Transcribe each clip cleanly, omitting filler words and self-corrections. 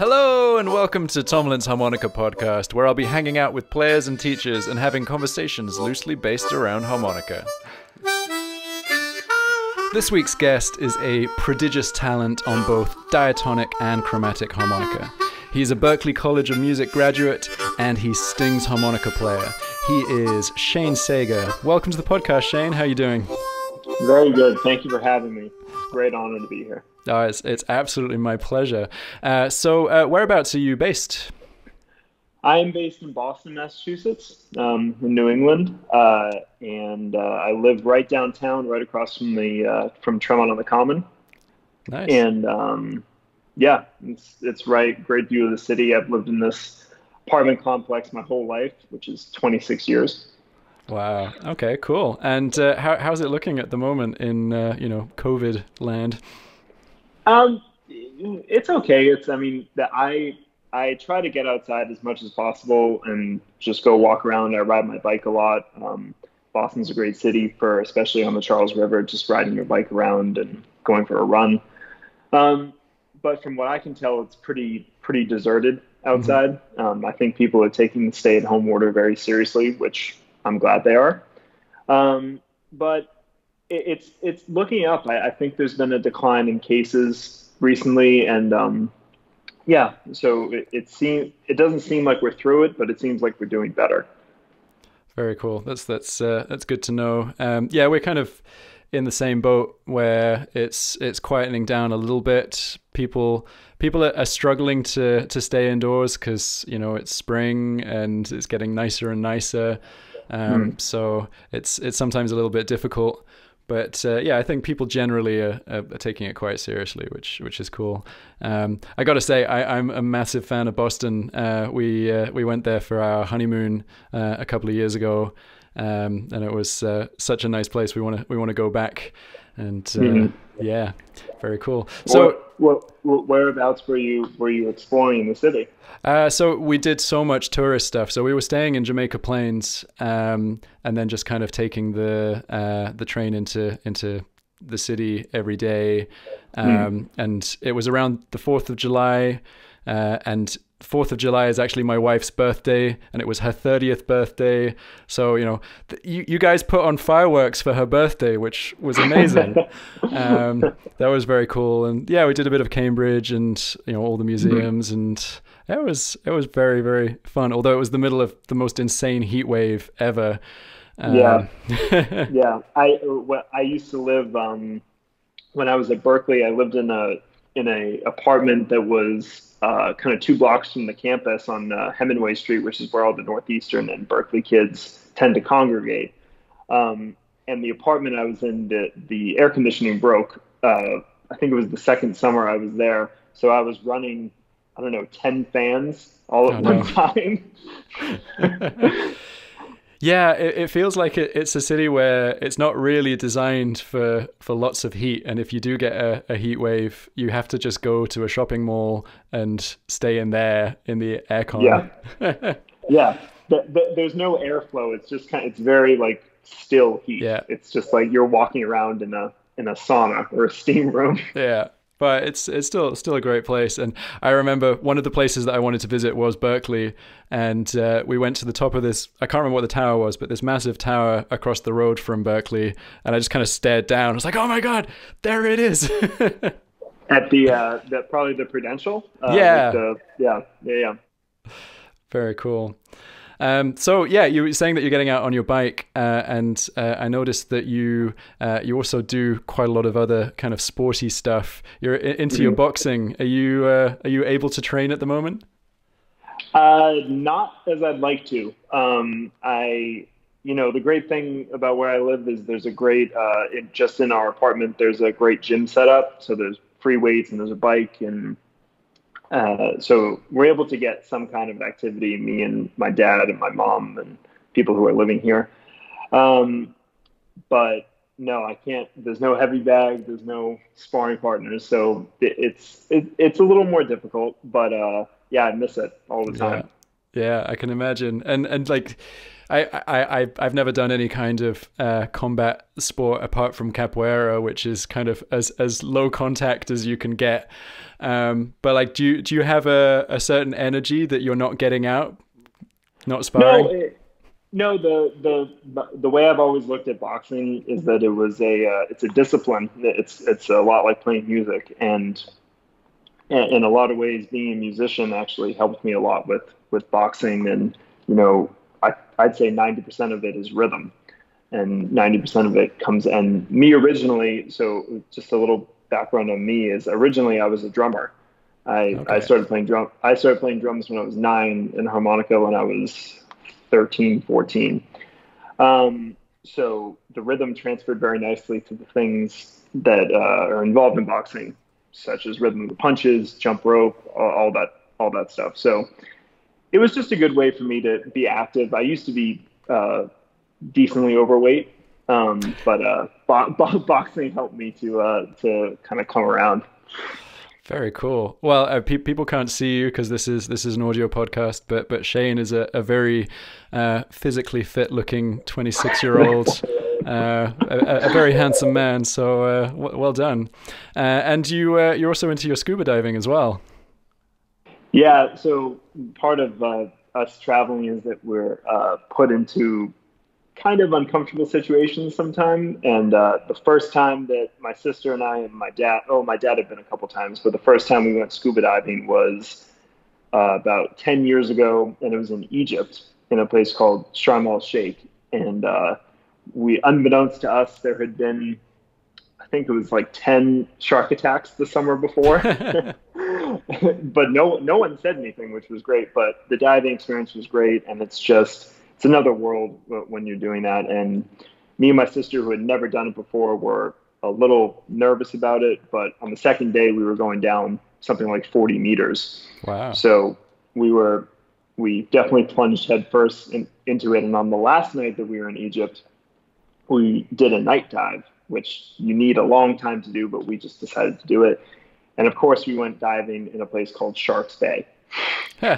Hello and welcome to Tomlin's Harmonica Podcast, where I'll be hanging out with players and teachers and having conversations loosely based around harmonica. This week's guest is a prodigious talent on both diatonic and chromatic harmonica. He's a Berklee College of Music graduate and he's Sting's harmonica player. He is Shane Sager. Welcome to the podcast, Shane. How are you doing? Very good. Thank you for having me. Great honor to be here. Oh, it's absolutely my pleasure. So whereabouts are you based? I am based in Boston, Massachusetts, in New England, and I live right downtown, right across from the Tremont on the Common. Nice. And yeah, it's right, great view of the city. I've lived in this apartment complex my whole life, which is 26 years. Wow. Okay. Cool. And how's it looking at the moment in COVID land? It's okay. I try to get outside as much as possible and just go walk around. I ride my bike a lot. Boston's a great city for, especially on the Charles River, just riding your bike around and going for a run. But from what I can tell, it's pretty deserted outside. Mm-hmm. I think people are taking the stay-at-home order very seriously, which I'm glad they are. But it's looking up. I think there's been a decline in cases recently, and yeah, so it doesn't seem like we're through it, but it seems like we're doing better. Very cool. That's good to know. Yeah, we're kind of in the same boat where it's quietening down a little bit. People are struggling to stay indoors because it's spring and it's getting nicer and nicer. So it's sometimes a little bit difficult. But yeah, I think people generally are taking it quite seriously, which is cool. I got to say, I'm a massive fan of Boston. We went there for our honeymoon a couple of years ago, and it was such a nice place. We want to go back, and yeah, very cool. So, whereabouts were you exploring in the city? So we did so much tourist stuff. So we were staying in Jamaica Plains, and then just kind of taking the train into the city every day. And it was around the 4th of July, and 4th of July is actually my wife's birthday, and it was her 30th birthday. So, you guys put on fireworks for her birthday, which was amazing. That was very cool. And yeah, we did a bit of Cambridge and, all the museums, and it was very, very fun. Although it was the middle of the most insane heat wave ever. Yeah. Yeah. I used to live, when I was at Berklee, I lived in an apartment that was kind of 2 blocks from the campus on Hemingway Street, which is where all the Northeastern and Berklee kids tend to congregate. And the apartment I was in, the air conditioning broke. I think it was the second summer I was there. So I was running, 10 fans all at one time. Yeah, it feels like it's a city where it's not really designed for lots of heat. And if you do get a heat wave, you have to just go to a shopping mall and stay in there in the aircon. Yeah, yeah. There's no airflow. It's just it's very still heat. Yeah. It's just like you're walking around in a sauna or a steam room. Yeah. But it's still a great place. And I remember one of the places that I wanted to visit was Berklee. And we went to the top of this, I can't remember what the tower was, but this massive tower across the road from Berklee. And I just kind of stared down. I was like, oh my God, there it is. At probably the Prudential. Yeah. Yeah. Very cool. So yeah, you were saying that you're getting out on your bike, and I noticed that you also do quite a lot of other kind of sporty stuff. You're into your boxing. Are you able to train at the moment? Not as I'd like to. The great thing about where I live is there's a great just in our apartment there's a great gym setup. So there's free weights and there's a bike and. So we're able to get some kind of activity, me and my dad and my mom and people who are living here. But no, I can't, there's no heavy bag, there's no sparring partners. So it's a little more difficult, but yeah, I miss it all the time. Yeah, I can imagine. And I've never done any kind of combat sport apart from capoeira, which is kind of as low contact as you can get. But like, do you have a certain energy that you're not getting out, not sparring? No, the way I've always looked at boxing is that it was it's a discipline. It's a lot like playing music, and in a lot of ways, being a musician actually helped me a lot with boxing. And, you know, I'd say 90% of it is rhythm, and 90% of it comes, and me originally, so just a little background on me is originally I was a drummer. I started playing drums when I was 9, and harmonica when I was 13, 14. So the rhythm transferred very nicely to the things that are involved in boxing, such as rhythm of the punches, jump rope, all that stuff. So it was just a good way for me to be active. I used to be decently overweight, but boxing helped me to kind of come around. Very cool. Well, people can't see you because this is an audio podcast, but Shane is a very physically fit-looking 26-year-old. A very handsome man, so well done. And you're also into your scuba diving as well. Yeah, so part of us traveling is that we're put into kind of uncomfortable situations sometimes. And the first time that my sister and I and my dad, oh, my dad had been a couple times, but the first time we went scuba diving was about 10 years ago, and it was in Egypt, in a place called Sharm el-Sheikh. And we, unbeknownst to us, there had been, I think it was like 10 shark attacks the summer before, but no one said anything, which was great. But the diving experience was great, and it's another world when you're doing that. And me and my sister, who had never done it before, were a little nervous about it. But on the second day, we were going down something like 40 meters. Wow! So we definitely plunged headfirst into it. And on the last night that we were in Egypt, we did a night dive, which you need a long time to do, but we just decided to do it. And of course, we went diving in a place called Shark's Bay. So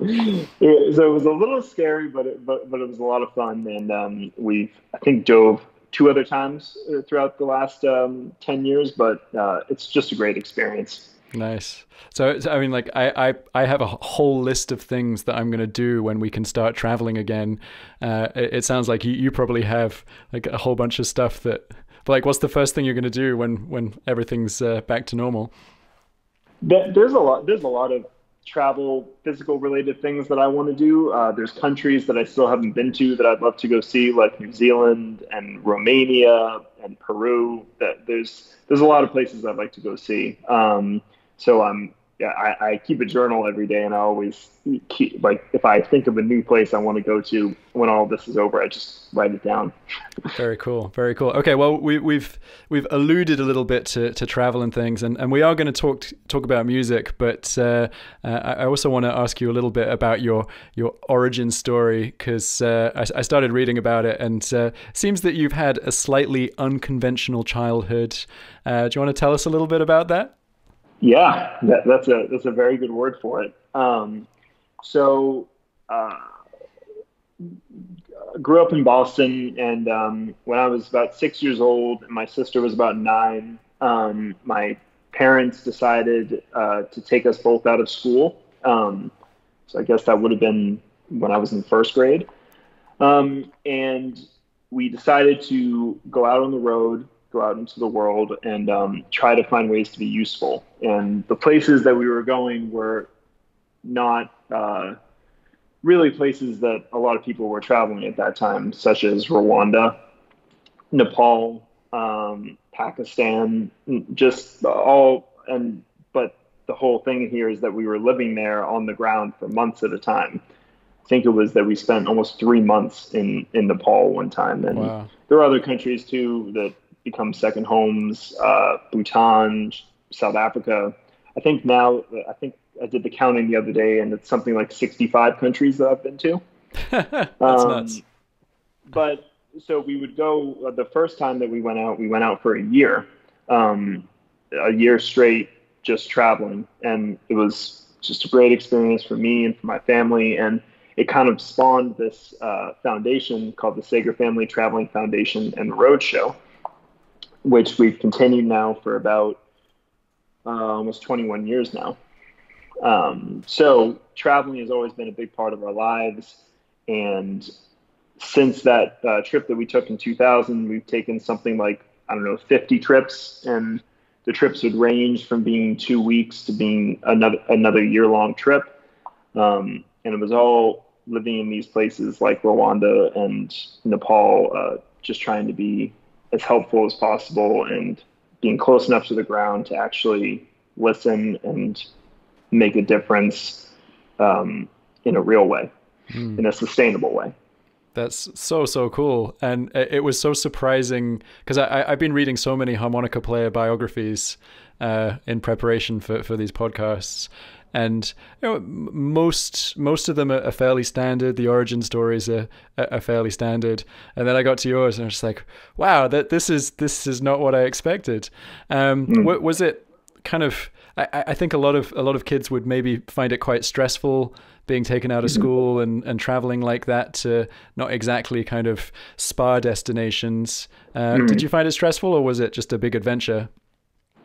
it was a little scary, but it was a lot of fun. And we've, I think, dove 2 other times throughout the last 10 years, but it's just a great experience. Nice. So I mean, like, I have a whole list of things that I'm going to do when we can start traveling again. It sounds like you probably have like a whole bunch of stuff that, like, what's the first thing you're going to do when everything's back to normal? There's a lot of travel, physical related things that I want to do. There's countries that I still haven't been to that I'd love to go see, like New Zealand and Romania and Peru. There's a lot of places I'd like to go see. So I keep a journal every day, and I always keep, like, if I think of a new place I want to go to when all this is over, I just write it down. Very cool. Very cool. Okay. Well, we've alluded a little bit to travel and things, and we are going to talk about music, but I also want to ask you a little bit about your origin story, because I started reading about it, and it seems that you've had a slightly unconventional childhood. Do you want to tell us a little bit about that? Yeah, that's a very good word for it. Grew up in Boston, and when I was about 6 years old and my sister was about 9, my parents decided to take us both out of school. So I guess that would have been when I was in 1st grade. And we decided to go out on the road, go out into the world, and try to find ways to be useful. And the places that we were going were not really places that a lot of people were traveling at that time, such as Rwanda, Nepal, Pakistan, just all. And but the whole thing here is that we were living there on the ground for months at a time. I think it was that we spent almost 3 months in Nepal one time. And wow. There are other countries too that become second homes, Bhutan, South Africa. I think I did the counting the other day, and it's something like 65 countries that I've been to. That's nuts. But so we would go, the first time that we went out for a year straight, just traveling. And it was just a great experience for me and for my family. And it kind of spawned this foundation called the Sager Family Traveling Foundation and the Roadshow, which we've continued now for about almost 21 years now. So traveling has always been a big part of our lives. And since that trip that we took in 2000, we've taken something like, 50 trips. And the trips would range from being 2 weeks to being another year-long trip. And it was all living in these places like Rwanda and Nepal, just trying to be as helpful as possible and being close enough to the ground to actually listen and make a difference in a real way, in a sustainable way. That's so cool. And it was so surprising because I've been reading so many harmonica player biographies in preparation for these podcasts. And most of them are fairly standard. The origin stories are fairly standard. And then I got to yours, and I was just like, "Wow, this is not what I expected." Was it kind of? I think a lot of kids would maybe find it quite stressful being taken out of school and traveling like that to not exactly kind of spa destinations. Did you find it stressful, or was it just a big adventure?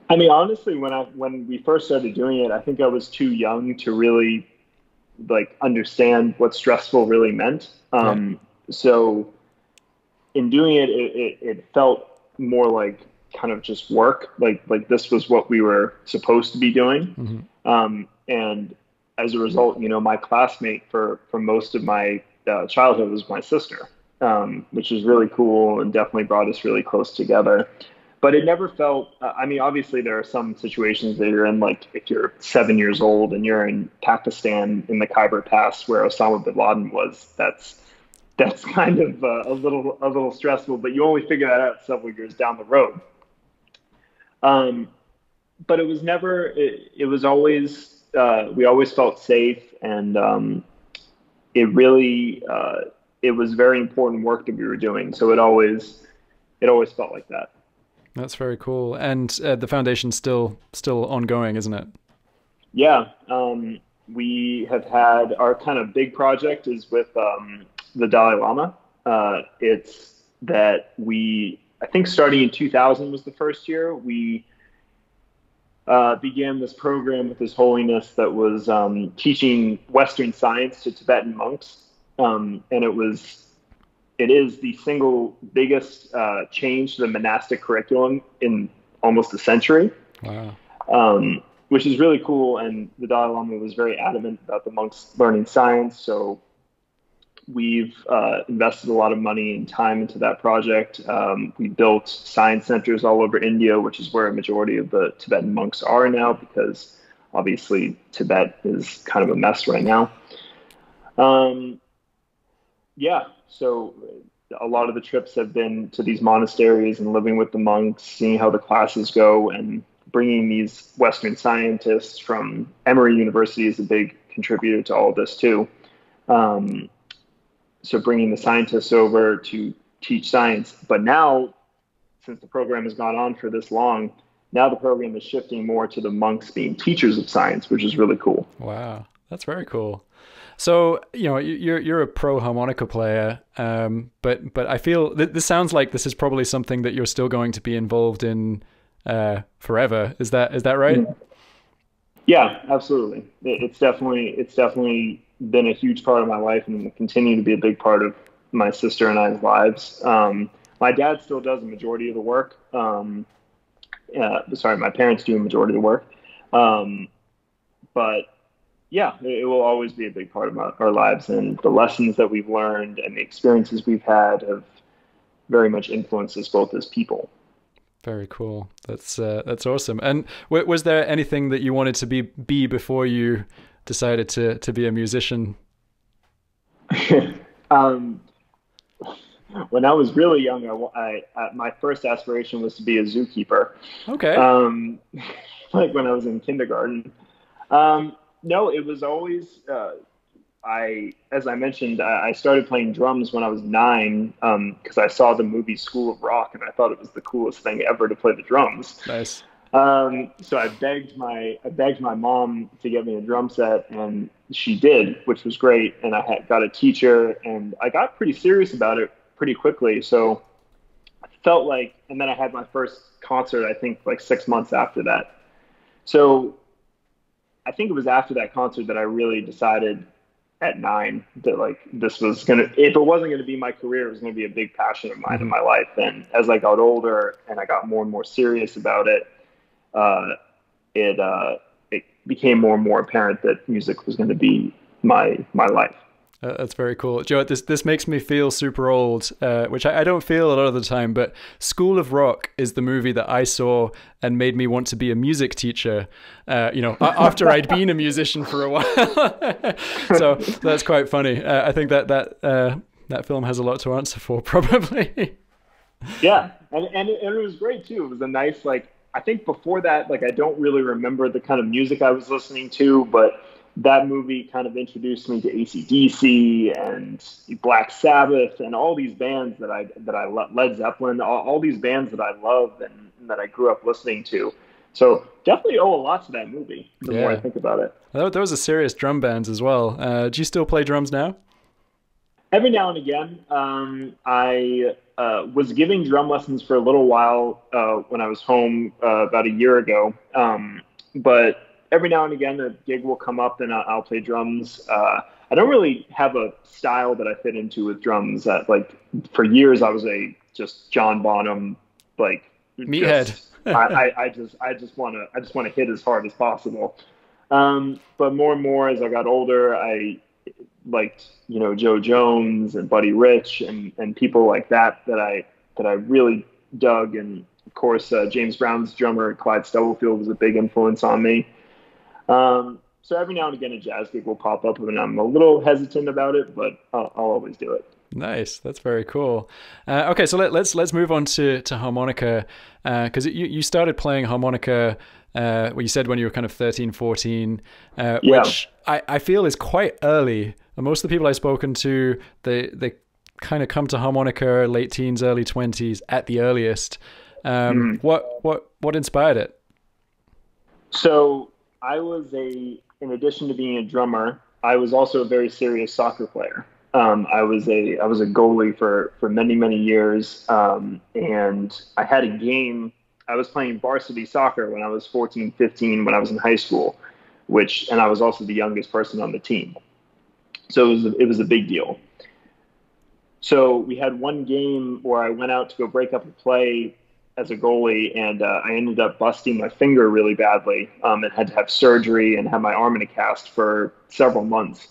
I mean, honestly, when we first started doing it, I think I was too young to really understand what stressful really meant. So in doing it, it felt more like kind of just work. Like this was what we were supposed to be doing. And as a result, my classmate for most of my childhood was my sister, which was really cool and definitely brought us really close together. But it never felt, I mean, obviously there are some situations that you're in, like if you're 7 years old and you're in Pakistan in the Khyber Pass where Osama bin Laden was, that's kind of a little stressful, but you only figure that out several years down the road. But it was never, it was always, we always felt safe, and it really, it was very important work that we were doing. So it always felt like that. That's very cool. And the foundation's still ongoing, isn't it? Yeah. We have had our kind of big project is with the Dalai Lama. It's that I think starting in 2000 was the first year, we began this program with His Holiness that was teaching Western science to Tibetan monks. And it is the single biggest change to the monastic curriculum in almost a century. Wow. Which is really cool. And the Dalai Lama was very adamant about the monks learning science. So we've invested a lot of money and time into that project. We built science centers all over India, which is where a majority of the Tibetan monks are now, because obviously Tibet is kind of a mess right now. Yeah. So a lot of the trips have been to these monasteries and living with the monks, seeing how the classes go, and bringing these Western scientists from Emory University is a big contributor to all of this too. So bringing the scientists over to teach science. But now, since the program has gone on for this long, now the program is shifting more to the monks being teachers of science, which is really cool. Wow. That's very cool. So, you're a pro harmonica player, but I feel this sounds like this is probably something that you're still going to be involved in forever. Is that right? Yeah, absolutely. It's definitely been a huge part of my life and will continue to be a big part of my sister and I's lives. My dad still does a majority of the work. Sorry, my parents do a majority of the work. But yeah, it will always be a big part of our lives, and the lessons that we've learned and the experiences we've had have very much influenced us both as people. Very cool. That's awesome. And was there anything that you wanted to be before you decided to be a musician? When I was really young, my first aspiration was to be a zookeeper. Okay. Like when I was in kindergarten. No, it was always, as I mentioned, I started playing drums when I was 9 because I saw the movie School of Rock, and I thought it was the coolest thing ever to play the drums. Nice. So I begged my mom to get me a drum set, and she did, which was great. And I got a teacher, and I got pretty serious about it pretty quickly. So I felt like, and then I had my first concert, I think like 6 months after that. So I think it was after that concert that I really decided at 9 that like this was going to, if it wasn't going to be my career, it was going to be a big passion of mine in my life. And as I got older and I got more and more serious about it, it became more and more apparent that music was going to be my life. That's very cool. Joe, this makes me feel super old, which I don't feel a lot of the time, but School of Rock is the movie that I saw and made me want to be a music teacher, after I'd been a musician for a while. So that's quite funny. I think that film has a lot to answer for, probably. Yeah. And it was great too. It was a nice, like, I think before that, like, I don't really remember the kind of music I was listening to, but that movie kind of introduced me to AC/DC and Black Sabbath and all these bands that I love, Led Zeppelin, all these bands that I love and that I grew up listening to. So definitely owe a lot to that movie, the more I think about it. There was a serious drum band as well. Do you still play drums now? Every now and again. I was giving drum lessons for a little while when I was home about a year ago. But every now and again, a gig will come up and I'll play drums. I don't really have a style that I fit into with drums. Like for years, I was just John Bonham, like meathead. I just want to hit as hard as possible. But more and more as I got older, I liked, Joe Jones and Buddy Rich and people like that I really dug. And of course, James Brown's drummer, Clyde Stubblefield, was a big influence on me. So every now and again, a jazz gig will pop up and I'm a little hesitant about it, but I'll always do it. Nice. That's very cool. Okay. So let's move on to harmonica. Cause you started playing harmonica, well, you said when you were kind of 13, 14, which I feel is quite early. Most of the people I've spoken to, they kind of come to harmonica late teens, early 20s at the earliest. What inspired it? So I was in addition to being a drummer, I was also a very serious soccer player. I was a goalie for many, many years. And I had a game. I was playing varsity soccer when I was 14, 15, when I was in high school, and I was also the youngest person on the team. So it was a big deal. So we had one game where I went out to go break up a play as a goalie, and I ended up busting my finger really badly and had to have surgery and had my arm in a cast for several months,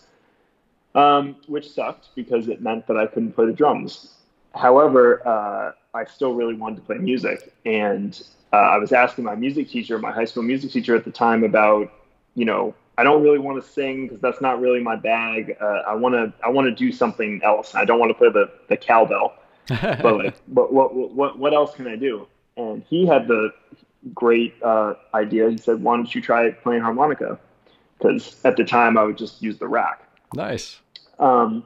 which sucked because it meant that I couldn't play the drums. However, I still really wanted to play music, and I was asking my music teacher, my high school music teacher at the time about, I don't really want to sing because that's not really my bag. I want to do something else. I don't want to play the cowbell, but like, what else can I do? And he had the great idea. He said, "Why don't you try playing harmonica?" Because at the time I would just use the rack. Nice. I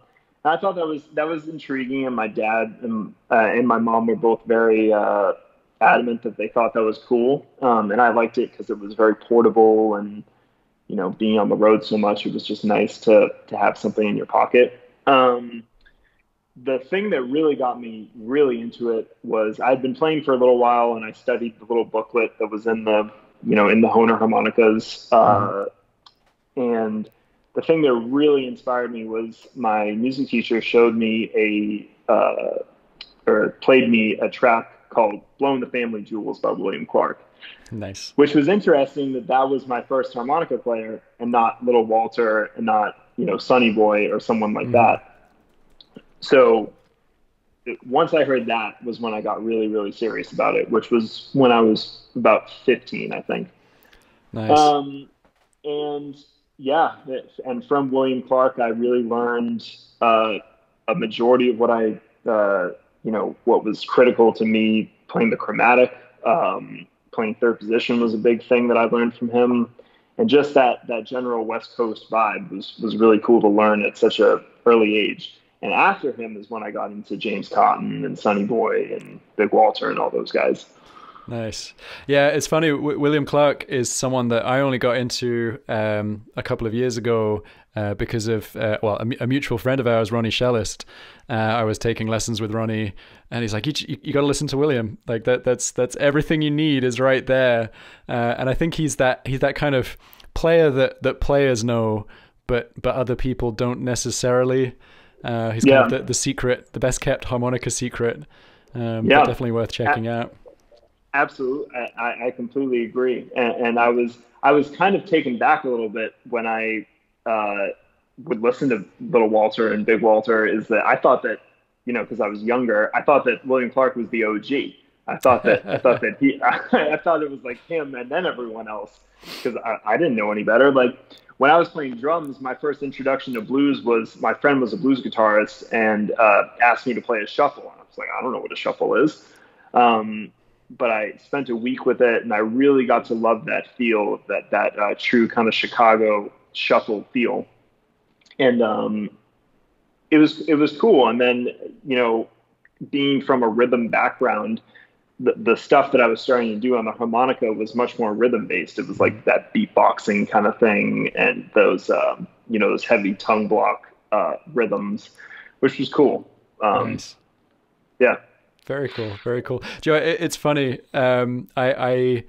thought that was intriguing, and my dad and my mom were both very adamant that they thought that was cool, and I liked it because it was very portable and. Being on the road so much, it was just nice to have something in your pocket. The thing that really got me really into it was I'd been playing for a little while, and I studied the little booklet that was in the, in the Hohner harmonicas. And the thing that really inspired me was my music teacher showed me or played me a track called "Blowing the Family Jewels" by William Clarke. Nice. Which was interesting that was my first harmonica player, and not Little Walter, and not, Sonny Boy or someone like that. So once I heard that was when I got really, really serious about it, which was when I was about 15, I think. Nice. And from William Clarke, I really learned a majority of what what was critical to me playing the chromatic. Playing third position was a big thing that I learned from him, and just that general West Coast vibe was really cool to learn at such a early age. And after him is when I got into James Cotton and Sonny Boy and Big Walter and all those guys. Nice. Yeah, it's funny. William Clarke is someone that I only got into a couple of years ago because of, well, a mutual friend of ours, Ronnie Shellist. I was taking lessons with Ronnie, and he's like, you got to listen to William. Like that's everything you need is right there. And I think he's that kind of player that players know, but other people don't necessarily. He's kind of the secret, the best kept harmonica secret. But definitely worth checking out. Absolutely, I completely agree, and I was kind of taken back a little bit when I would listen to Little Walter and Big Walter. Is that I thought that, you know, because I was younger, I thought that William Clarke was the OG. I thought it was like him and then everyone else, because I didn't know any better. Like when I was playing drums, my first introduction to blues was my friend was a blues guitarist and asked me to play a shuffle, and I was like, I don't know what a shuffle is. But I spent a week with it, and I really got to love that feel, that true kind of Chicago shuffle feel. And it was cool. And then, you know, being from a rhythm background, the stuff that I was starting to do on the harmonica was much more rhythm based. It was like that beatboxing kind of thing, and those you know, those heavy tongue block rhythms, which was cool. Nice. Yeah. Very cool. Very cool. Joe, it's funny. I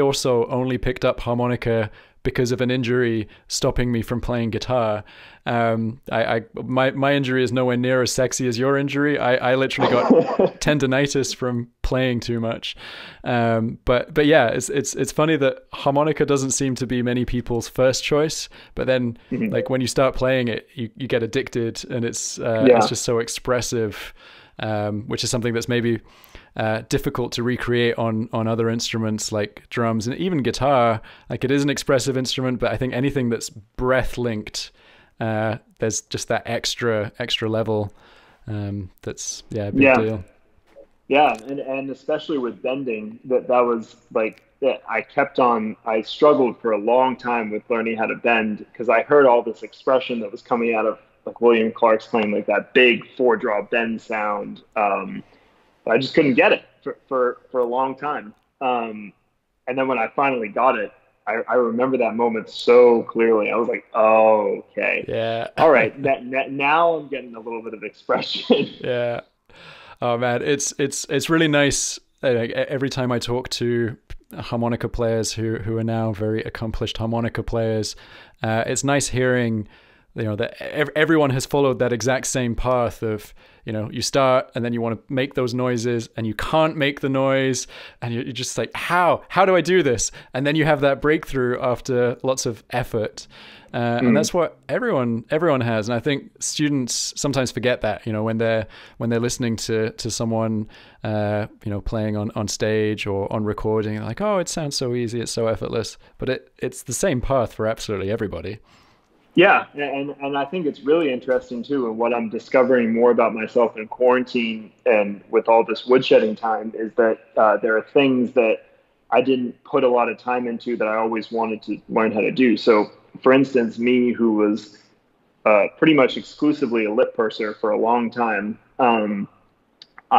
also only picked up harmonica because of an injury stopping me from playing guitar. My injury is nowhere near as sexy as your injury. I literally got tendinitis from playing too much. But yeah, it's funny that harmonica doesn't seem to be many people's first choice, but then like when you start playing it, you get addicted, and it's just so expressive. Which is something that's maybe difficult to recreate on other instruments like drums and even guitar. Like it is an expressive instrument, but I think anything that's breath linked, there's just that extra level. That's a big deal. Yeah, and especially with bending, that was like that. I struggled for a long time with learning how to bend, because I heard all this expression that was coming out of like William Clarke's playing, like that big 4-draw bend sound. I just couldn't get it for a long time. And then when I finally got it, I remember that moment so clearly. I was like, oh, okay. Yeah. All right. Now I'm getting a little bit of expression. Yeah. Oh man. It's really nice. Like every time I talk to harmonica players who are now very accomplished harmonica players, it's nice hearing, you know, that everyone has followed that exact same path of, you know, you start and then you want to make those noises and you can't make the noise, and you're just like, how do I do this? And then you have that breakthrough after lots of effort. And that's what everyone has. And I think students sometimes forget that, you know, when they're listening to someone, you know, playing on stage or on recording, like, oh, it sounds so easy, it's so effortless, but it's the same path for absolutely everybody. Yeah, and I think it's really interesting too, and what I'm discovering more about myself in quarantine and with all this woodshedding time is that there are things that I didn't put a lot of time into that I always wanted to learn how to do. So, for instance, me, who was pretty much exclusively a lip purser for a long time,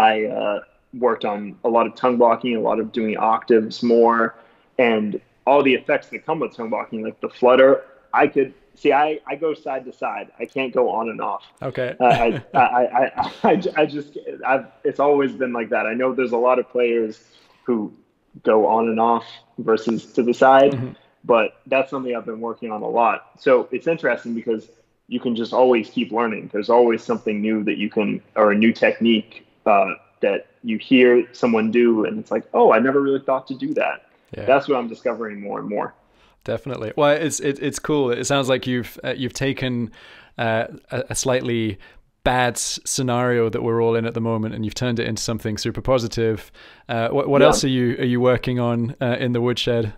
I worked on a lot of tongue blocking, a lot of doing octaves more, and all the effects that come with tongue blocking, like the flutter. I could... See, I go side to side. I can't go on and off. Okay. It's always been like that. I know there's a lot of players who go on and off versus to the side, but that's something I've been working on a lot. So it's interesting because you can just always keep learning. There's always something new that you can, or a new technique that you hear someone do, and it's like, oh, I never really thought to do that. Yeah. That's what I'm discovering more and more. Definitely. Well, it's cool. It sounds like you've taken a slightly bad scenario that we're all in at the moment, and you've turned it into something super positive. What else are you working on in the woodshed?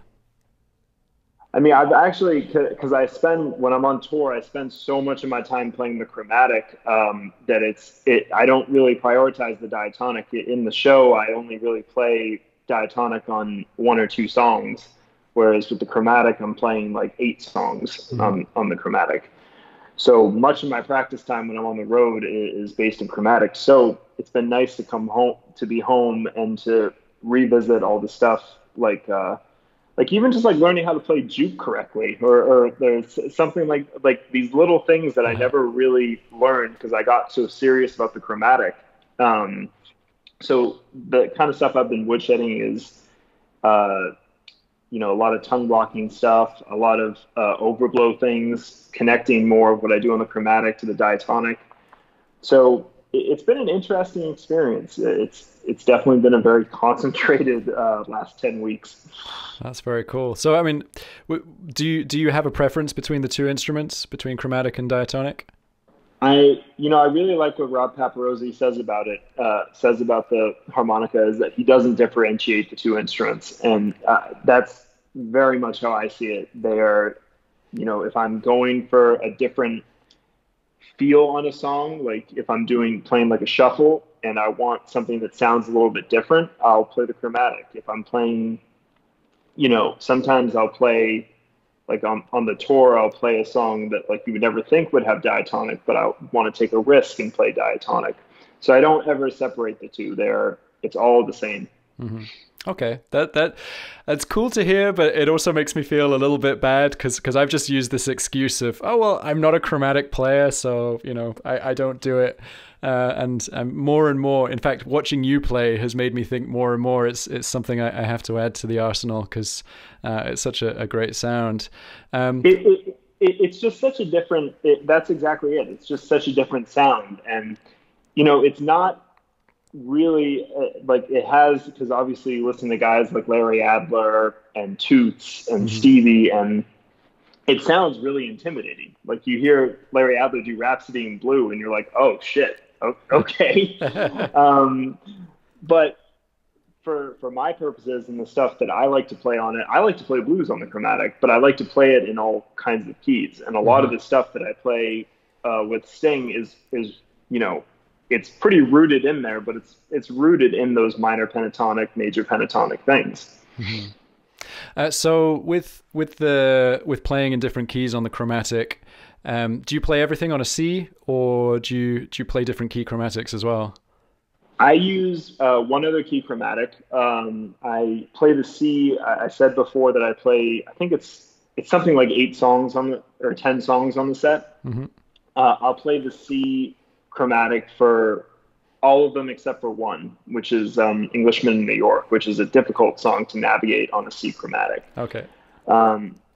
I mean, I've actually, because when I'm on tour, I spend so much of my time playing the chromatic that I don't really prioritize the diatonic in the show. I only really play diatonic on 1 or 2 songs. Whereas with the chromatic, I'm playing like 8 songs on the chromatic. So much of my practice time when I'm on the road is based in chromatic. So it's been nice to come home, to be home, and to revisit all the stuff, like even just like learning how to play juke correctly, or there's something like these little things that I never really learned because I got so serious about the chromatic. So the kind of stuff I've been woodshedding is, you know, a lot of tongue blocking stuff, a lot of overblow things, connecting more of what I do on the chromatic to the diatonic. So it's been an interesting experience. It's definitely been a very concentrated last 10 weeks. That's very cool. So, I mean, do you have a preference between the two instruments, between chromatic and diatonic? I really like what Rob Paparosi says about it, says about the harmonica, is that he doesn't differentiate the two instruments. And that's very much how I see it. They are, you know, if I'm going for a different feel on a song, like if I'm playing like a shuffle and I want something that sounds a little bit different, I'll play the chromatic. If I'm playing, you know, sometimes I'll play, like on the tour, I'll play a song that like you would never think would have diatonic, but I want to take a risk and play diatonic. So I don't ever separate the two. It's all the same. Mm-hmm. Okay, that's cool to hear, but it also makes me feel a little bit bad because I've just used this excuse of, oh well, I'm not a chromatic player, so you know I don't do it. And more and more, in fact, watching you play has made me think more and more it's something I have to add to the arsenal because it's such a great sound. It's just such a different. That's exactly it. It's just such a different sound, and you know it's not really like it has, because obviously you listen to guys like Larry Adler and Toots and Stevie, and it sounds really intimidating. Like you hear Larry Adler do Rhapsody in Blue and you're like, oh shit, okay. But for my purposes and the stuff that I like to play on it, I like to play blues on the chromatic, but I like to play it in all kinds of keys. And a lot of the stuff that I play with Sting is you know, it's pretty rooted in there, but it's rooted in those minor pentatonic, major pentatonic things. Mm-hmm. So with playing in different keys on the chromatic, do you play everything on a C, or do you play different key chromatics as well? I use one other key chromatic. I play the C. I said before that I play, I think it's something like 8 songs on the, or 10 songs on the set. Mm-hmm. I'll play the C chromatic for all of them except for one, which is Englishman in New York, which is a difficult song to navigate on a C chromatic. Okay.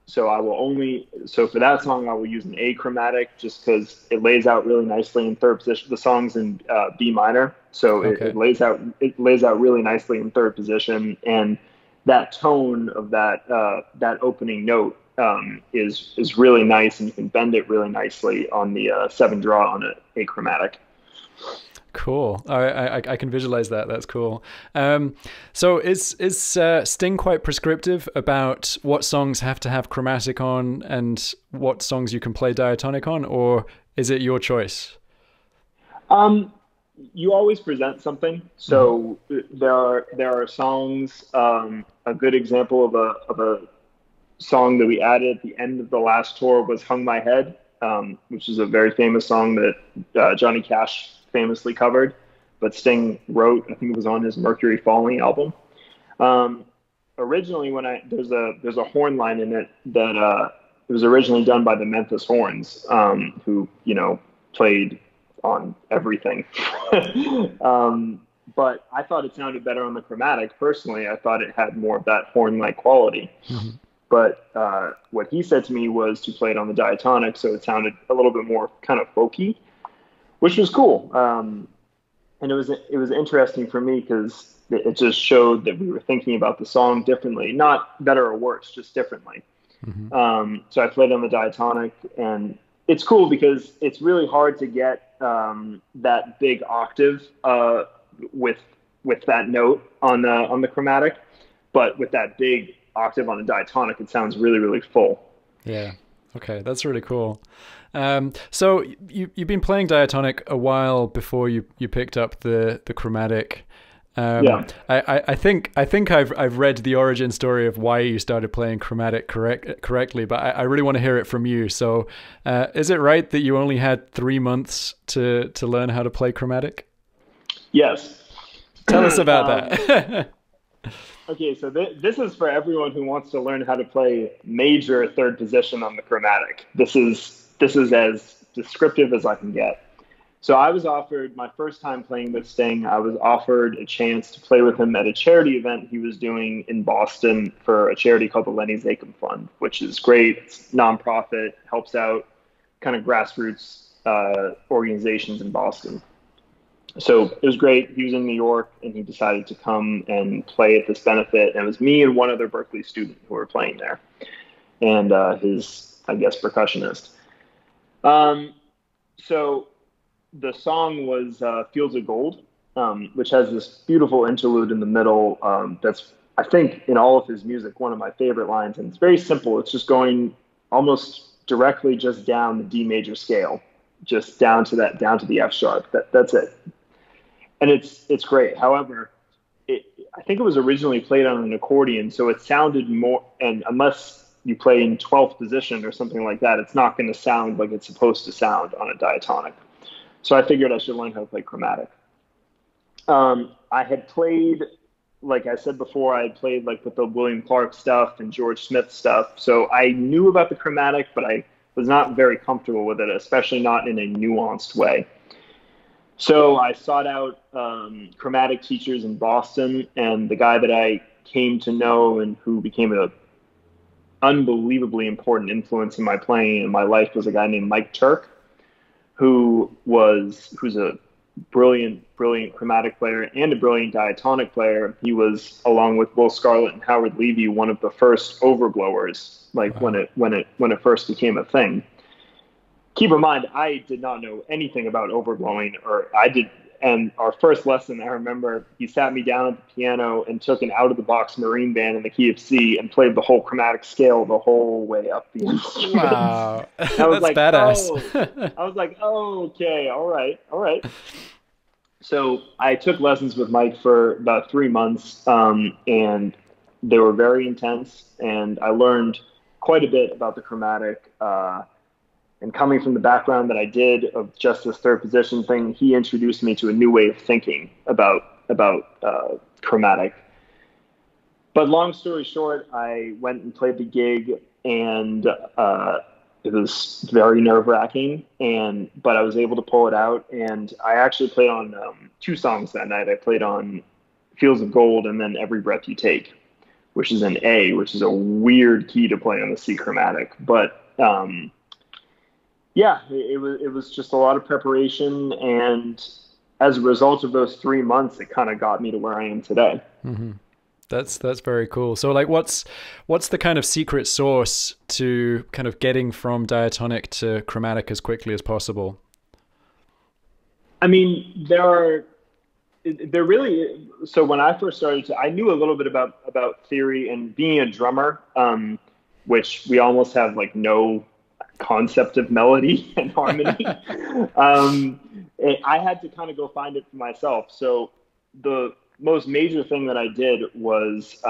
So I will only, so for that song, I will use an A chromatic just because it lays out really nicely in third position. The song's in B minor, so okay. it lays out really nicely in third position, and that tone of that opening note is really nice, and you can bend it really nicely on the 7 draw on a chromatic. Cool. I can visualize that. That's cool. So is Sting quite prescriptive about what songs have to have chromatic on and what songs you can play diatonic on, or is it your choice? You always present something. So there are songs. A good example of a song that we added at the end of the last tour was Hung My Head, which is a very famous song that Johnny Cash famously covered, but Sting wrote, I think it was on his Mercury Falling album. Originally, there's a horn line in it that it was originally done by the Memphis Horns, who, you know, played on everything. But I thought it sounded better on the chromatic. Personally, I thought it had more of that horn-like quality. Mm-hmm. But what he said to me was to play it on the diatonic, so it sounded a little bit more kind of folky, which was cool. And it was interesting for me because it just showed that we were thinking about the song differently, not better or worse, just differently. Mm-hmm. So I played on the diatonic, and it's cool because it's really hard to get that big octave with that note on the chromatic, but with that big octave on a diatonic, it sounds really, really full. Yeah. Okay, that's really cool. So you've been playing diatonic a while before you picked up the chromatic. Yeah. I think I've read the origin story of why you started playing chromatic correctly, but I really want to hear it from you. So is it right that you only had 3 months to learn how to play chromatic? Yes. Tell us about that. Okay, so this is for everyone who wants to learn how to play major third position on the chromatic. This is as descriptive as I can get. So I was offered, my first time playing with Sting, I was offered a chance to play with him at a charity event he was doing in Boston for a charity called the Lenny Zakim Fund, which is great. It's nonprofit, helps out kind of grassroots organizations in Boston. So it was great. He was in New York, and he decided to come and play at this benefit. And it was me and one other Berklee student who were playing there, and his, I guess, percussionist. So the song was Fields of Gold, which has this beautiful interlude in the middle that's, I think, in all of his music, one of my favorite lines. And it's very simple. It's just going almost directly just down the D major scale, just down to the F sharp. That's it. And it's great. However, I think it was originally played on an accordion, so it sounded more, and unless you play in 12th position or something like that, it's not going to sound like it's supposed to sound on a diatonic. So I figured I should learn how to play chromatic. I had played, like I said before, I had played like with the William Clarke stuff and George Smith stuff. So I knew about the chromatic, but I was not very comfortable with it, especially not in a nuanced way. So I sought out chromatic teachers in Boston, and the guy that I came to know and who became an unbelievably important influence in my playing and my life was a guy named Mike Turk, who's a brilliant chromatic player and a brilliant diatonic player. He was, along with Will Scarlett and Howard Levy, one of the first overblowers, like, wow, when it first became a thing. Keep in mind, I did not know anything about overblowing, and our first lesson, I remember he sat me down at the piano and took an out-of-the-box marine band in the key of C and played the whole chromatic scale the whole way up the instrument. Wow, that's badass. Oh. I was like, oh, okay, all right. So I took lessons with Mike for about 3 months, and they were very intense, and I learned quite a bit about the chromatic. And coming from the background that I did of just this third position thing, he introduced me to a new way of thinking about chromatic. But long story short, I went and played the gig, and it was very nerve-wracking, but I was able to pull it out. And I actually played on two songs that night. I played on Fields of Gold and then Every Breath You Take, which is an A, which is a weird key to play on the C chromatic. But yeah, it was just a lot of preparation, and as a result of those 3 months, it kind of got me to where I am today. Mm-hmm. That's very cool. So, like, what's the kind of secret sauce to kind of getting from diatonic to chromatic as quickly as possible? I mean, so when I first started, I knew a little bit about theory, and being a drummer, which we almost have like no concept of melody and harmony. I had to kind of go find it for myself. So the most major thing that I did was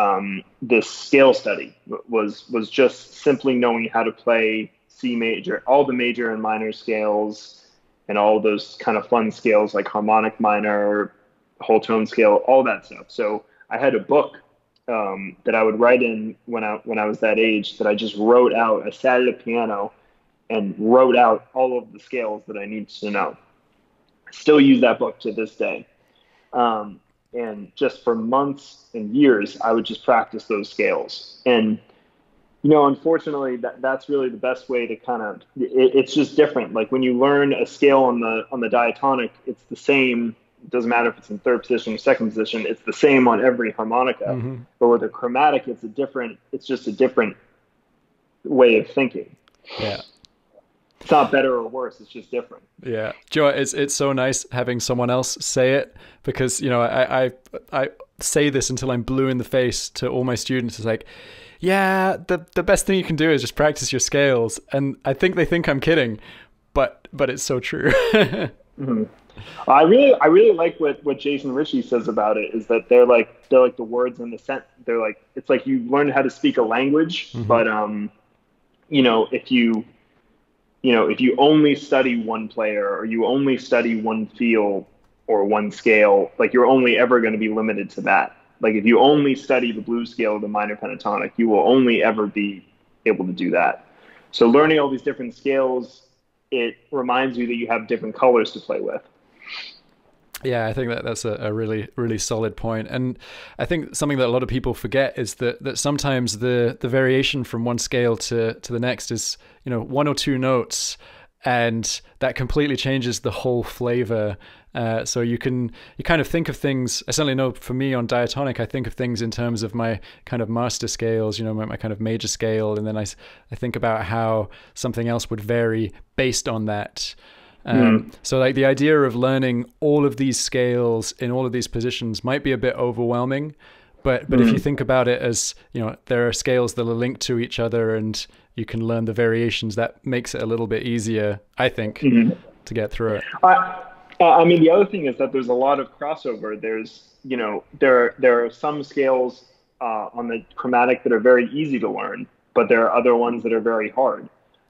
this scale study was just simply knowing how to play C major, all the major and minor scales, and all those kind of fun scales like harmonic minor, whole tone scale, all that stuff. So I had a book that I would write in when I was that age, that I just wrote out. I sat at a piano and wrote out all of the scales that I needed to know. I still use that book to this day. And just for months and years, I would just practice those scales. And, you know, unfortunately, that's really the best way to kind of, it's just different. Like when you learn a scale on the diatonic, it's the same. It doesn't matter if it's in third position or second position, it's the same on every harmonica. Mm-hmm. But with a chromatic, it's just a different way of thinking. Yeah. It's not better or worse. It's just different. Yeah, Joe, it's so nice having someone else say it, because, you know, I say this until I'm blue in the face to all my students. It's like, yeah, the best thing you can do is just practice your scales, and I think they think I'm kidding, but it's so true. Mm-hmm. I really like what Jason Ritchie says about it, is that they're like the words in the sentence. They're like, it's like you learn how to speak a language, mm-hmm. but you know, if you only study one player, or you only study one feel or one scale, like, you're only ever going to be limited to that. Like if you only study the blues scale of the minor pentatonic, you will only ever be able to do that. So learning all these different scales, it reminds you that you have different colors to play with. Yeah, I think that that's a really, really solid point. And I think something that a lot of people forget is that, sometimes the variation from one scale to the next is, you know, one or two notes, and that completely changes the whole flavor. So you kind of think of things, I certainly know for me on diatonic, I think of things in terms of my kind of master scales, you know, my kind of major scale. And then I think about how something else would vary based on that. So like the idea of learning all of these scales in all of these positions might be a bit overwhelming, but if you think about it as, you know, there are scales that are linked to each other and you can learn the variations, that makes it a little bit easier, I think, to get through it. I mean, the other thing is that there's a lot of crossover. There's, you know, there are some scales on the chromatic that are very easy to learn, but there are other ones that are very hard.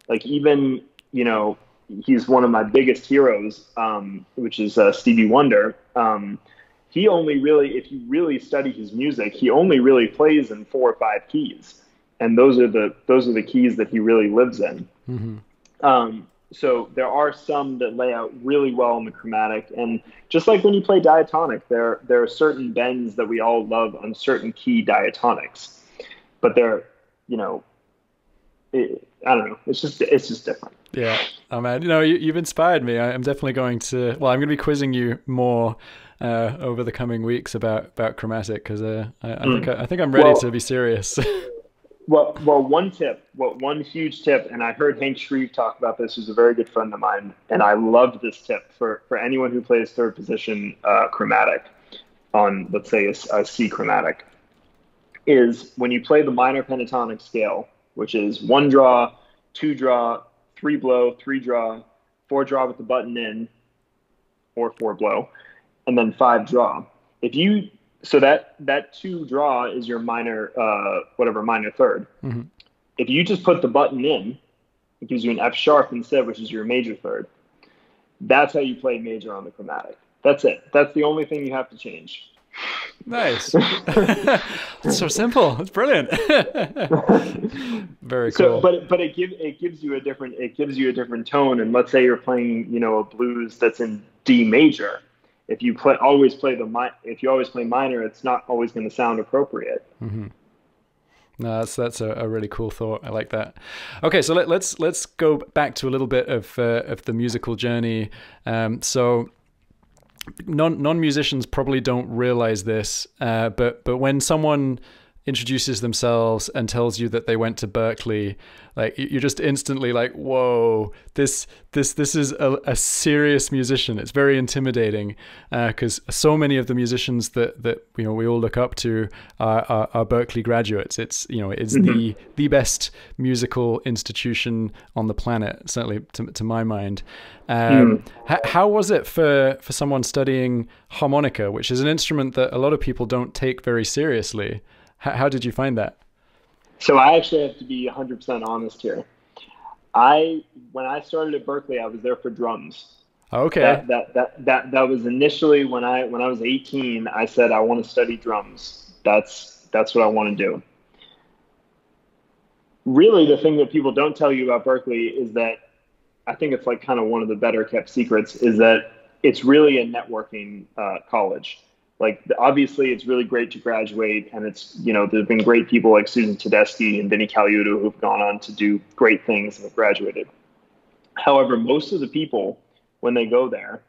Like even, you know, he's one of my biggest heroes, which is Stevie Wonder. He only really, if you really study his music, he only really plays in 4 or 5 keys. And those are the keys that he really lives in. So there are some that lay out really well in the chromatic, and just like when you play diatonic, there are certain bends that we all love on certain key diatonics, but they're, you know, I don't know. It's just different. Yeah. Oh man, you know, you've inspired me. I'm definitely going to, well, I'm going to be quizzing you more over the coming weeks about chromatic, because I think I'm ready to be serious. Well, one huge tip, and I heard Hank Shreve talk about this, who's a very good friend of mine, and I loved this tip for anyone who plays third position chromatic on, let's say, a C chromatic, is when you play the minor pentatonic scale, which is 1 draw, 2 draw, 3 blow, 3 draw, 4 draw with the button in, or 4 blow, and then 5 draw. If you... So that 2 draw is your minor, minor third. If you just put the button in, it gives you an F sharp instead, which is your major third. That's how you play major on the chromatic. That's it. That's the only thing you have to change. Nice. It's so simple. It's brilliant. Very cool. So, but it gives you a different tone. And let's say you're playing, you know, a blues that's in D major. If you always play minor, it's not always going to sound appropriate. No, that's a really cool thought. I like that. Okay, so let's go back to a little bit of the musical journey. So non-musicians probably don't realize this, but when someone introduces themselves and tells you that they went to Berklee, like you're just instantly like, whoa, this is a serious musician. It's very intimidating, because so many of the musicians that you know we all look up to are Berklee graduates. It's, you know, it's the best musical institution on the planet, certainly to my mind. How was it for someone studying harmonica, which is an instrument that a lot of people don't take very seriously? How did you find that? So I actually have to be 100% honest here. When I started at Berklee, I was there for drums. Okay. That was initially when I was 18. I said I want to study drums. That's what I want to do. Really, the thing that people don't tell you about Berklee is that I think it's like kind of one of the better kept secrets is that it's really a networking college. Like, obviously, it's really great to graduate, and it's, you know, there have been great people like Susan Tedeschi and Vinnie Caliuto who have gone on to do great things and have graduated. However, most of the people, when they go there,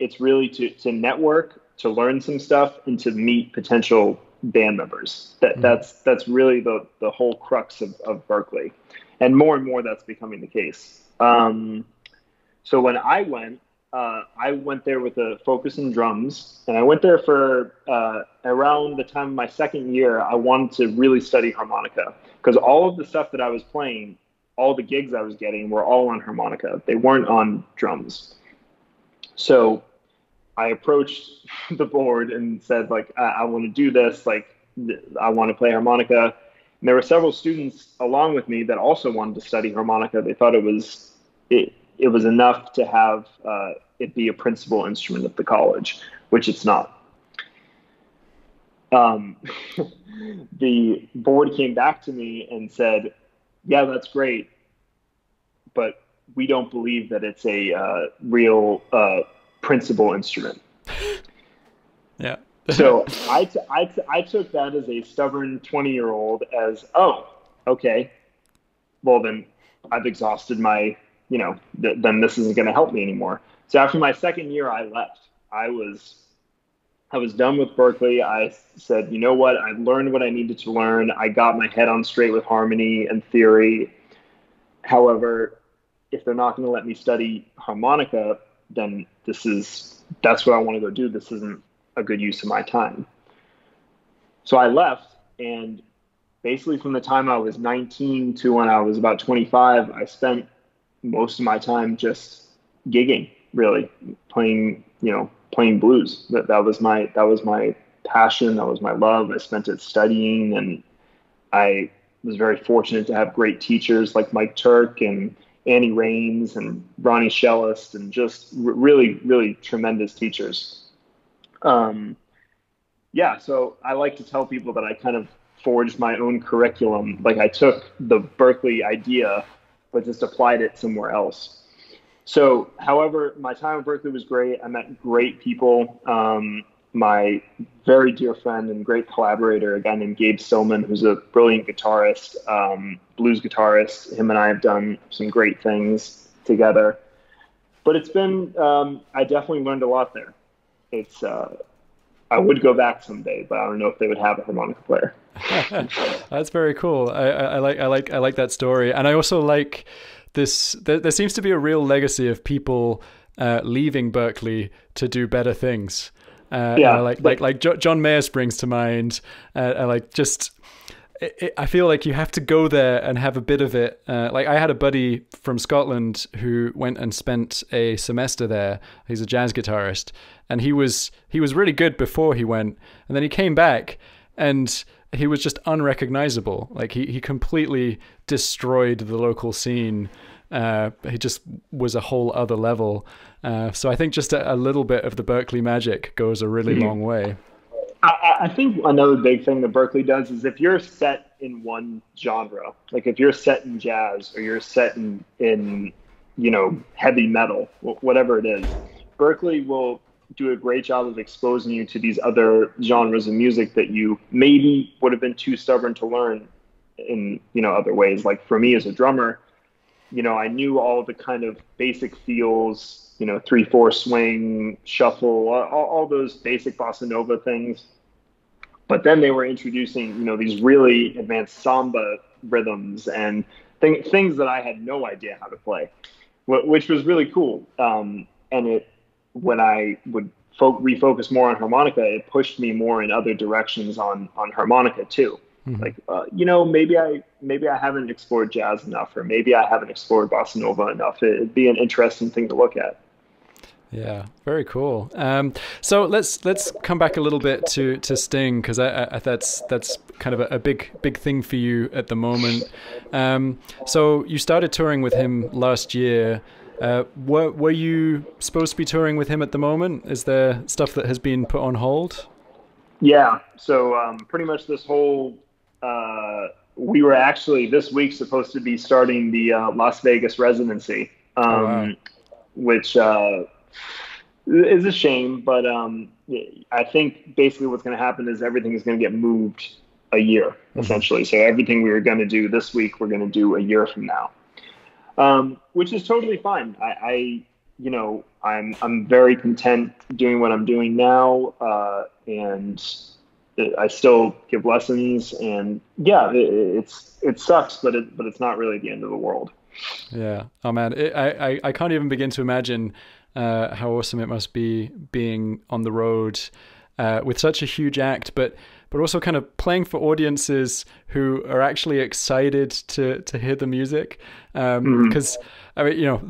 it's really to network, to learn some stuff, and to meet potential band members. That's really the whole crux of Berklee. And more that's becoming the case. So when I went there with a focus in drums, and I went there for around the time of my second year. I wanted to really study harmonica because all of the stuff that I was playing, all the gigs I was getting were all on harmonica. They weren't on drums. So I approached the board and said, like, I want to do this. Like, I want to play harmonica. And there were several students along with me that also wanted to study harmonica. They thought it was enough to have it be a principal instrument at the college, which it's not. The board came back to me and said, yeah, that's great, but we don't believe that it's a real principal instrument. Yeah. So I took that as a stubborn 20-year-old as, oh, okay, well then I've exhausted my, you know, then this isn't going to help me anymore. So after my second year, I left. I was done with Berklee. I said, you know what? I've learned what I needed to learn. I got my head on straight with harmony and theory. However, if they're not going to let me study harmonica, then that's what I want to go do. This isn't a good use of my time. So I left, and basically from the time I was 19 to when I was about 25, I spent most of my time just gigging, really playing blues. That was my passion. That was my love. I spent it studying, and I was very fortunate to have great teachers like Mike Turk and Annie Raines and Ronnie Shellist, and just really tremendous teachers. Yeah. So I like to tell people that I kind of forged my own curriculum. Like I took the Berklee idea, but just applied it somewhere else. So, however, my time at Berklee was great. I met great people. My very dear friend and great collaborator, a guy named Gabe Stillman, who's a brilliant guitarist, blues guitarist. Him and I have done some great things together. But it's been, I definitely learned a lot there. It's, I would go back someday, but I don't know if they would have a harmonica player. That's very cool. I like that story, and I also like this. There seems to be a real legacy of people leaving Berklee to do better things. Yeah, like John Mayer springs to mind. I feel like you have to go there and have a bit of it. Like I had a buddy from Scotland who went and spent a semester there. He's a jazz guitarist, and he was really good before he went, and then he came back, and he was just unrecognizable. Like he completely destroyed the local scene. He just was a whole other level. So I think just a little bit of the Berklee magic goes a really long way. I think another big thing that Berklee does is if you're set in one genre, like if you're set in jazz or you're set in you know, heavy metal, whatever it is, Berklee will do a great job of exposing you to these other genres of music that you maybe would have been too stubborn to learn in, you know, other ways. Like for me as a drummer, you know, I knew all the kind of basic feels, you know, 3/4 swing, shuffle, all those basic bossa nova things. But then they were introducing, you know, these really advanced samba rhythms and things that I had no idea how to play, which was really cool. And when I would refocus more on harmonica, it pushed me more in other directions on harmonica too. Mm-hmm. Like, you know, maybe I haven't explored jazz enough, or maybe I haven't explored bossa nova enough. It'd be an interesting thing to look at. Yeah, very cool. So let's come back a little bit to Sting, because I that's kind of a big thing for you at the moment. So you started touring with him last year. Were you supposed to be touring with him at the moment? Is there stuff that has been put on hold? Yeah, so pretty much this whole we were actually this week supposed to be starting the Las Vegas residency, oh, wow. Which is a shame, but I think basically what's going to happen is everything is going to get moved a year, mm-hmm. essentially. So everything we were going to do this week, we're going to do a year from now. Which is totally fine. I'm very content doing what I'm doing now. And I still give lessons, and yeah, it sucks, but it's not really the end of the world. Yeah. Oh man. I can't even begin to imagine, how awesome it must be being on the road, with such a huge act, but also kind of playing for audiences who are actually excited to hear the music. Because I mean, you know,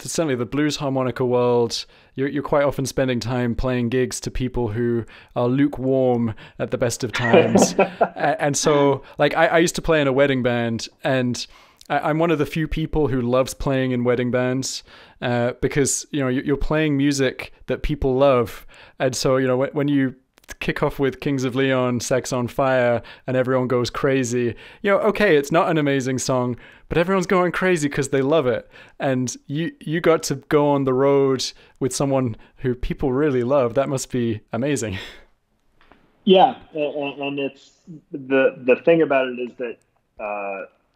certainly the blues harmonica world, you're quite often spending time playing gigs to people who are lukewarm at the best of times. And so like I used to play in a wedding band, and I'm one of the few people who loves playing in wedding bands, because, you know, you're playing music that people love. And so, you know, when you kick off with Kings of Leon, Sex on Fire, and everyone goes crazy. You know, okay, it's not an amazing song, but everyone's going crazy because they love it. And you got to go on the road with someone who people really love. That must be amazing. Yeah, and it's the thing about it is that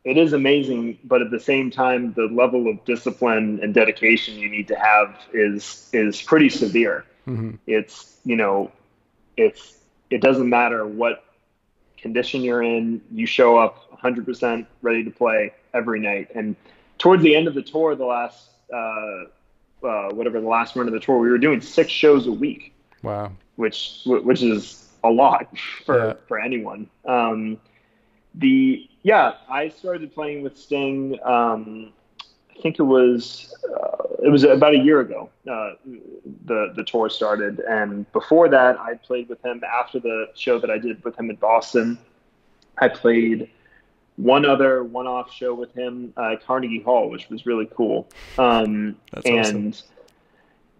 it is amazing, but at the same time, the level of discipline and dedication you need to have is pretty severe. Mm-hmm. It's, you know, it doesn't matter what condition you're in, you show up 100% ready to play every night. And towards the end of the tour, the last, the last run of the tour, we were doing 6 shows a week. Wow. Which is a lot for anyone. I started playing with Sting. I think it was about a year ago. The tour started, and before that, I played with him. After the show that I did with him in Boston, I played one other one-off show with him at Carnegie Hall, which was really cool. That's awesome.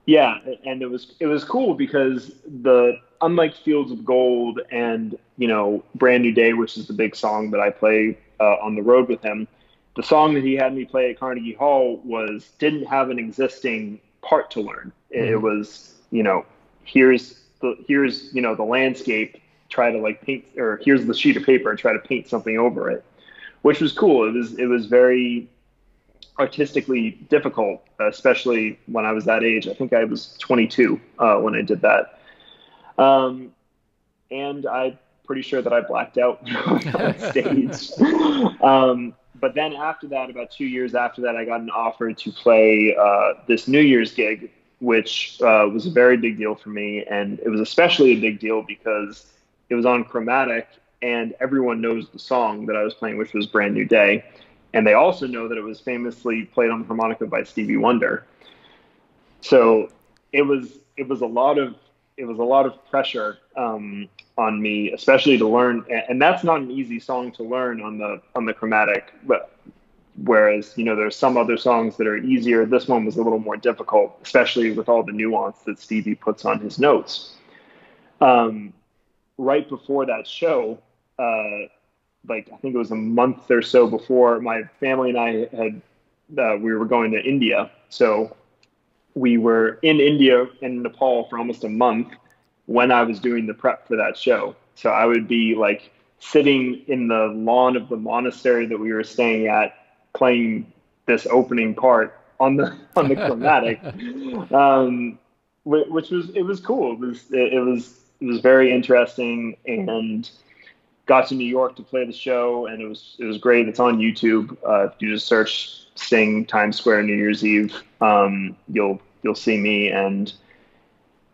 Yeah, and it was cool because unlike Fields of Gold and, you know, Brand New Day, which is the big song that I play on the road with him, the song that he had me play at Carnegie Hall didn't have an existing part to learn. Mm-hmm. It was, you know, here's the landscape, try to like paint, or here's the sheet of paper and try to paint something over it, which was cool. It was very artistically difficult, especially when I was that age. I think I was 22 when I did that. And I'm pretty sure that I blacked out on stage. But then after that, about 2 years after that, I got an offer to play this New Year's gig, which was a very big deal for me. And it was especially a big deal because it was on Chromatic, and everyone knows the song that I was playing, which was Brand New Day. And they also know that it was famously played on the harmonica by Stevie Wonder. So it was a lot of pressure on me, especially to learn. And that's not an easy song to learn on the Chromatic. But whereas, you know, there's some other songs that are easier. This one was a little more difficult, especially with all the nuance that Stevie puts on his notes. Right before that show, like I think it was a month or so before, my family and I had we were going to India, so we were in India and Nepal for almost a month when I was doing the prep for that show. So I would be like sitting in the lawn of the monastery that we were staying at, playing this opening part on the chromatic, which was cool. It was very interesting. And got to New York to play the show, and it was great. It's on YouTube. If you just search Sting Times Square New Year's Eve, you'll see me. And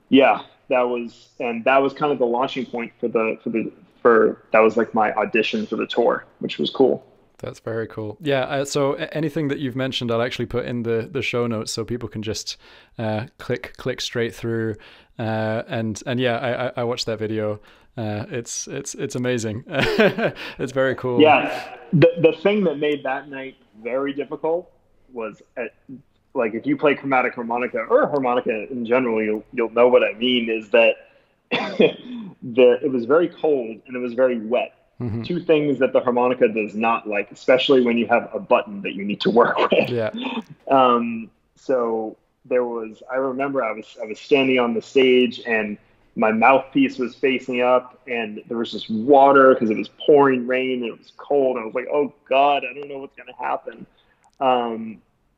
yeah, that was kind of the launching point for that was like my audition for the tour, which was cool. That's very cool. Yeah. So anything that you've mentioned, I'll actually put in the show notes so people can just click straight through. And yeah, I watched that video. It's amazing. It's very cool. Yeah. The thing that made that night very difficult was like, if you play chromatic harmonica or harmonica in general, you'll know what I mean. Is that it was very cold and it was very wet. Mm-hmm. Two things that the harmonica does not like, especially when you have a button that you need to work with. Yeah. So I remember I was standing on the stage and my mouthpiece was facing up, and there was just water because it was pouring rain and it was cold. I was like, oh God, I don't know what's going to happen.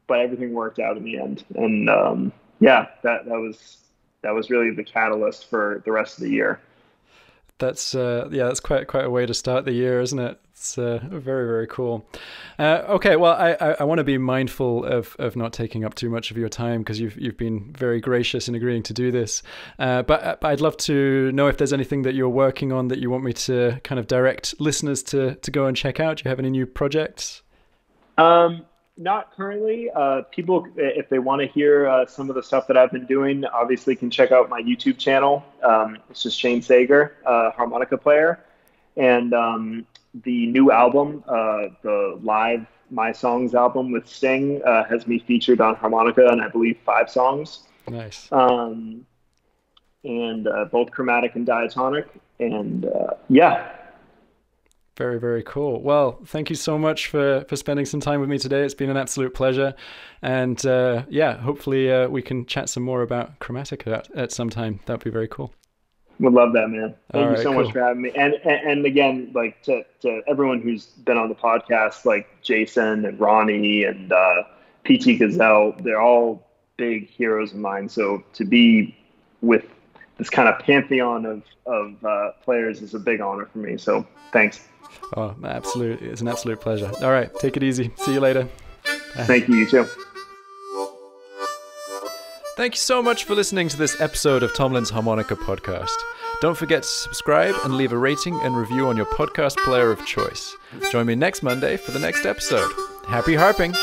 But everything worked out in the end. And yeah, that was really the catalyst for the rest of the year. That's that's quite a way to start the year, isn't it? It's very, very cool. Okay, well, I want to be mindful of not taking up too much of your time because you've been very gracious in agreeing to do this. But I'd love to know if there's anything that you're working on that you want me to kind of direct listeners to go and check out. Do you have any new projects? Not currently. People, if they want to hear some of the stuff that I've been doing, obviously can check out my YouTube channel. It's just Shane Sager, harmonica player. And the new album, the live My Songs album with Sting, has me featured on harmonica and I believe 5 songs. Nice. and both chromatic and diatonic. And yeah. Very, very cool. Well, thank you so much for spending some time with me today. It's been an absolute pleasure. And yeah, hopefully we can chat some more about chromatic at some time. That'd be very cool. Would love that, man. Thank you so much for having me. And again, like to everyone who's been on the podcast, like Jason and Ronnie and PT Gazelle, they're all big heroes of mine. So to be with this kind of pantheon of players is a big honor for me. So thanks. Oh, absolutely. It's an absolute pleasure. All right. Take it easy. See you later. Bye. Thank you. You too. Thank you so much for listening to this episode of Tomlin's Harmonica Podcast. Don't forget to subscribe and leave a rating and review on your podcast player of choice. Join me next Monday for the next episode. Happy harping!